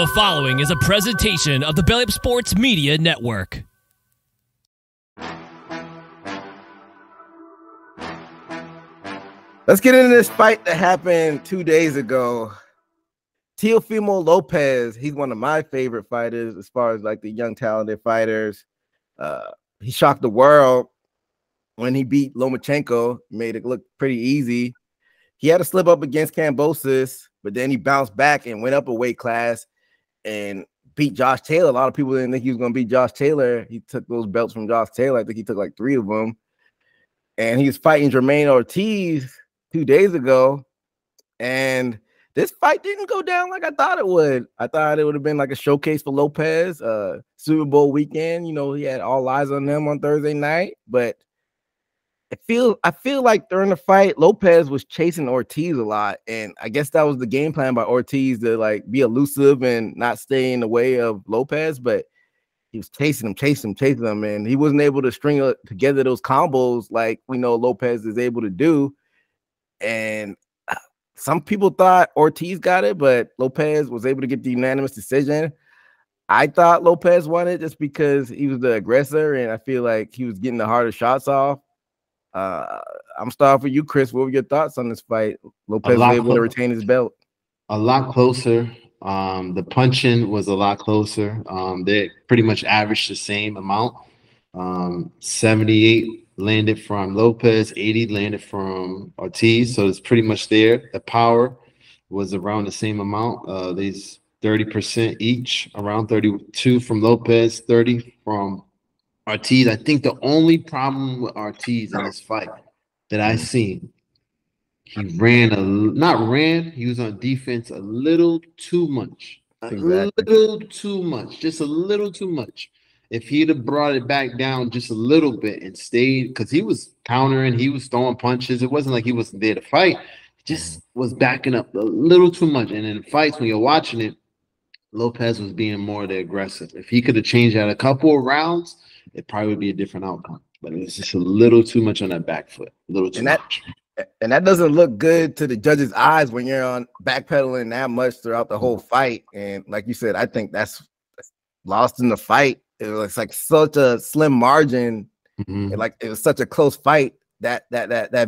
The following is a presentation of the Belly Up Sports Media Network. Let's get into this fight that happened 2 days ago. Teofimo Lopez, he's one of my favorite fighters as far as like the young talented fighters. He shocked the world when he beat Lomachenko, made it look pretty easy. He had a slip up against Kambosos, but then he bounced back and went up a weight class and beat Josh Taylor. A lot of people didn't think he was going to beat Josh Taylor. He took those belts from Josh Taylor. I think he took like three of them. And he was fighting Jermaine Ortiz 2 days ago. And this fight didn't go down like I thought it would. I thought it would have been like a showcase for Lopez. Super Bowl weekend, you know, he had all eyes on him on Thursday night. But I feel like during the fight, Lopez was chasing Ortiz a lot, and I guess that was the game plan by Ortiz to like be elusive and not stay in the way of Lopez. But he was chasing him, and he wasn't able to string together those combos like we know Lopez is able to do. And some people thought Ortiz got it, but Lopez was able to get the unanimous decision. I thought Lopez won it just because he was the aggressor, and I feel like he was getting the harder shots off. I'm starting for you, Chris. What were your thoughts on this fight? Lopez was able to retain his belt. A lot closer. The punching was a lot closer. They pretty much averaged the same amount. 78 landed from Lopez, 80 landed from Ortiz. So it's pretty much there. The power was around the same amount. These 30% each, around 32 from Lopez, 30 from Ortiz. I think the only problem with Ortiz in this fight that I seen, he he was on defense a little too much. Just a little too much. If he'd have brought it back down just a little bit and stayed, because he was countering, he was throwing punches. It wasn't like he wasn't there to fight. He just was backing up a little too much. And in fights, when you're watching it, Lopez was being more the aggressive. If he could have changed out a couple of rounds, it probably would be a different outcome. But it was just a little too much on that back foot. A little too much. And that doesn't look good to the judges' eyes when you're on backpedaling that much throughout the whole fight. And like you said, I think that's lost in the fight. It was like such a slim margin. Mm-hmm. Like it was such a close fight that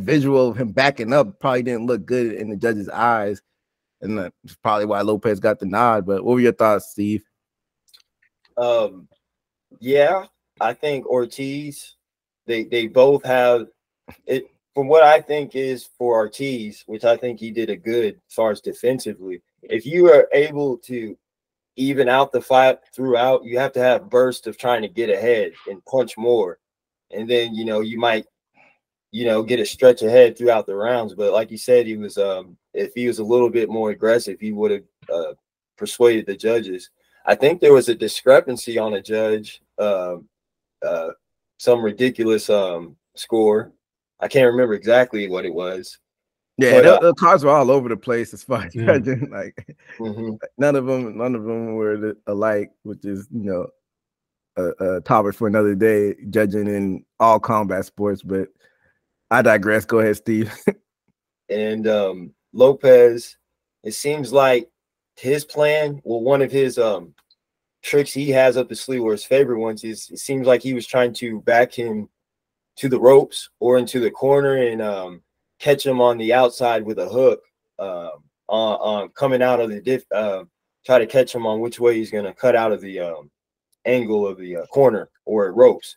visual of him backing up probably didn't look good in the judges' eyes. And that's probably why Lopez got the nod. But what were your thoughts, Steve? Yeah, I think Ortiz, they both have it. From what I think is for Ortiz, which I think he did a good as far as defensively, if you are able to even out the fight throughout, you have to have bursts of trying to get ahead and punch more. And then, you know, you might, you know, get a stretch ahead throughout the rounds. But like you said, he was if he was a little bit more aggressive, he would have persuaded the judges. I think there was a discrepancy on a judge, some ridiculous score. I can't remember exactly what it was. Yeah, but, the cards were all over the place as far as judging. Like none of them were alike, which is, you know, a topic for another day, judging in all combat sports. But I digress. Go ahead, Steve. And Lopez, it seems like his plan, well, one of his tricks he has up his sleeve, or his favorite ones, is it seems like he was trying to back him to the ropes or into the corner and catch him on the outside with a hook, coming out of the try to catch him on which way he's going to cut out of the angle of the corner or ropes.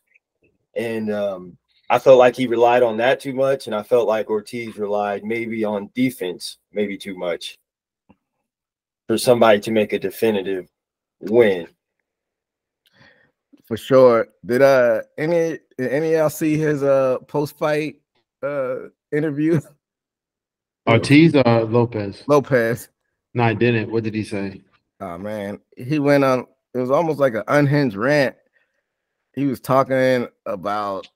And I felt like he relied on that too much, and I felt like Ortiz relied maybe on defense, maybe too much for somebody to make a definitive win. For sure. Did any y'all see his post-fight interview? Ortiz or Lopez? Lopez. No, I didn't. What did he say? Oh man, he went on. It was almost like an unhinged rant. He was talking about,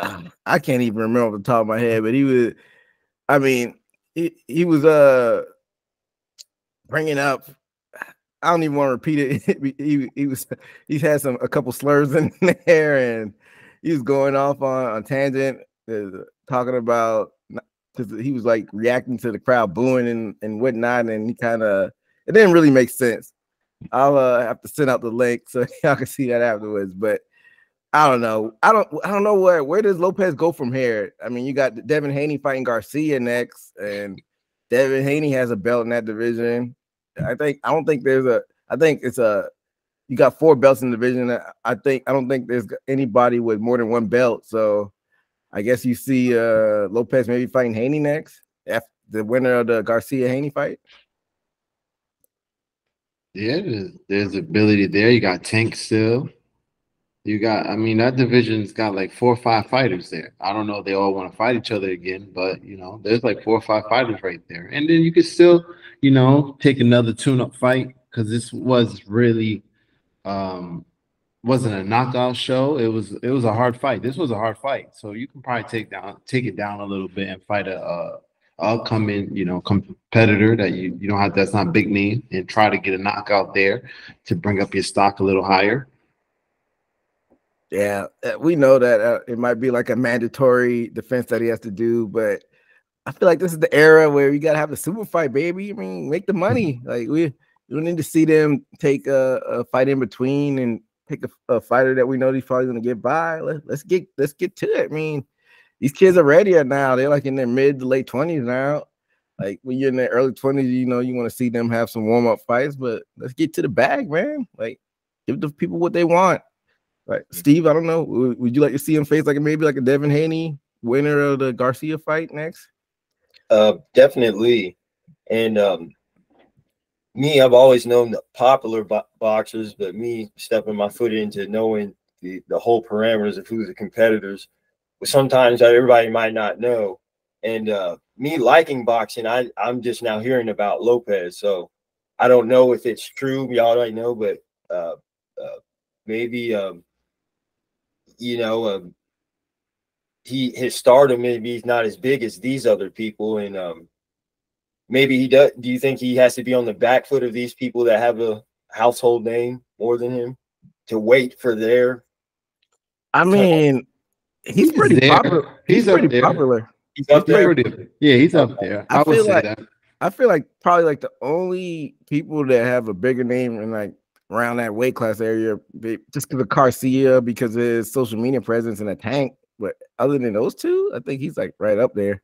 I can't even remember off the top of my head, but he was, I mean, he was bringing up, I don't even want to repeat it. He had a couple slurs in there, and he was going off on tangent, talking about, because he was like reacting to the crowd booing and whatnot, and he kind of It didn't really make sense. I'll have to send out the link so y'all can see that afterwards. But I don't know. I don't know where does Lopez go from here? I mean, you got Devin Haney fighting Garcia next, and Devin Haney has a belt in that division. You got four belts in the division. I don't think there's anybody with more than one belt. So I guess you see Lopez maybe fighting Haney next, after the winner of the Garcia-Haney fight. Yeah, there's ability there. You got Tank still. You got, I mean, that division's got like 4 or 5 fighters there. I don't know if they all want to fight each other again, but, you know, there's like 4 or 5 fighters right there. And then you could still, you know, take another tune-up fight because this was really wasn't a knockout show. It was a hard fight. This was a hard fight. So you can probably take it down a little bit and fight a upcoming, you know, competitor that you don't have, that's not big name, and try to get a knockout there to bring up your stock a little higher. Yeah, we know that it might be like a mandatory defense that he has to do, but I feel like this is the era where you got to have a super fight, baby. I mean, make the money. Like you don't need to see them take a fight in between and pick a fighter that we know he's probably going to get by. Let's get to it. I mean, these kids are ready now. They're like in their mid to late 20s now. Like when you're in their early 20s, you know, you want to see them have some warm-up fights, but let's get to the bag, man. Like give the people what they want. Like Steve, I don't know. Would you like to see him face like maybe like a Devin Haney, winner of the Garcia fight next? Definitely. And me, I've always known the popular boxers, but me stepping my foot into knowing the whole parameters of who the competitors, but sometimes everybody might not know. And me liking boxing, I'm just now hearing about Lopez, so I don't know if it's true. Y'all don't know, but maybe you know, his stardom, maybe he's not as big as these other people, and maybe he does. Do you think he has to be on the back foot of these people that have a household name more than him to wait for their? I mean, he's pretty popular. He's up there. He's up there. Yeah, he's up there. I would say that. I feel like probably like the only people that have a bigger name and like around that weight class area, just because of Garcia, because of his social media presence and a Tank. But other than those two, I think he's like right up there.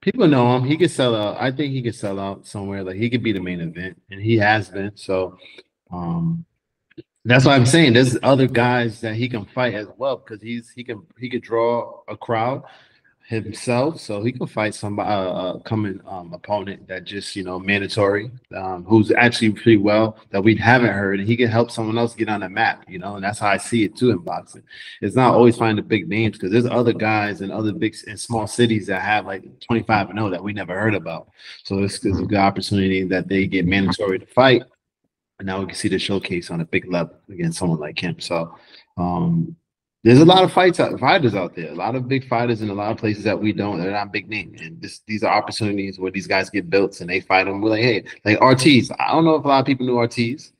People know him. He could sell out. I think he could sell out somewhere. Like he could be the main event, and he has been. So that's what I'm saying. There's other guys that he can fight as well, because he could draw a crowd himself. So he can fight somebody, coming opponent that just, you know, mandatory, who's actually pretty well that we haven't heard, and he can help someone else get on the map, you know. And that's how I see it too in boxing. It's not always finding the big names, because there's other guys in other big and small cities that have like 25-0 that we never heard about. So this is a good opportunity that they get mandatory to fight, and now we can see the showcase on a big level against someone like him. So there's a lot of fighters out there, a lot of big fighters in a lot of places that we don't. They're not big name, and these are opportunities where these guys get built and they fight them. We're like, hey, like Ortiz. I don't know if a lot of people knew Ortiz,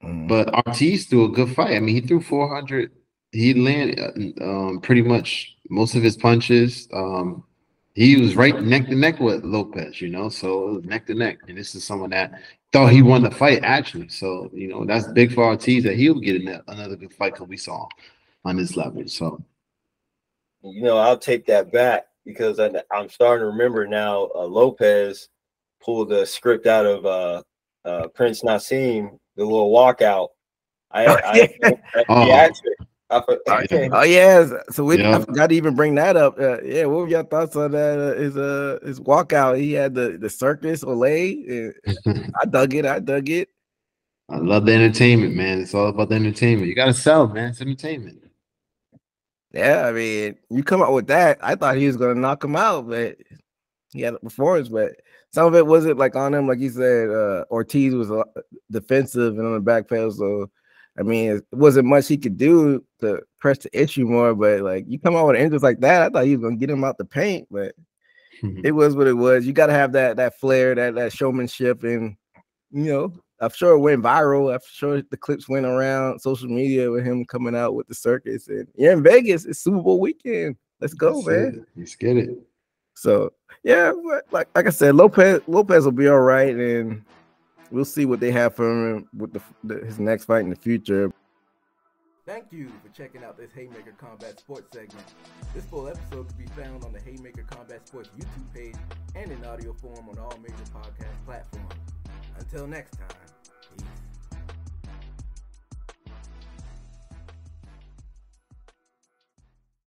but Ortiz threw a good fight. I mean, he threw 400. He landed pretty much most of his punches. He was right neck to neck with Lopez, you know, so it was neck to neck. And this is someone that thought he won the fight actually. So you know, that's big for Ortiz that he'll get another good fight, because we saw him on this level. So, you know, I'll take that back, because I'm starting to remember now. Lopez pulled the script out of Prince Nassim, the little walkout. I forgot to even bring that up. Yeah, what were your thoughts on that? His walkout? He had the circus Olay. I dug it. I love the entertainment, man. It's all about the entertainment. You gotta sell, man. It's entertainment. Yeah, I mean, you come up with that. I thought he was going to knock him out, but he had a performance. But some of it wasn't like on him. Like you said, Ortiz was defensive and on the back pedal. So, I mean, it wasn't much he could do to press the issue more. But, like, you come out with an interest like that, I thought he was going to get him out the paint. But it was what it was. You got to have that flair, that showmanship. And, you know, I'm sure it went viral. I'm sure the clips went around social media with him coming out with the circus. And you're in Vegas. It's Super Bowl weekend. Let's go, man. Let's get it. So, yeah, like I said, Lopez will be all right. And We'll see what they have for him with his next fight in the future. Thank you for checking out this Haymaker Combat Sports segment. This full episode can be found on the Haymaker Combat Sports YouTube page and in audio form on all major podcast platforms. Until next time.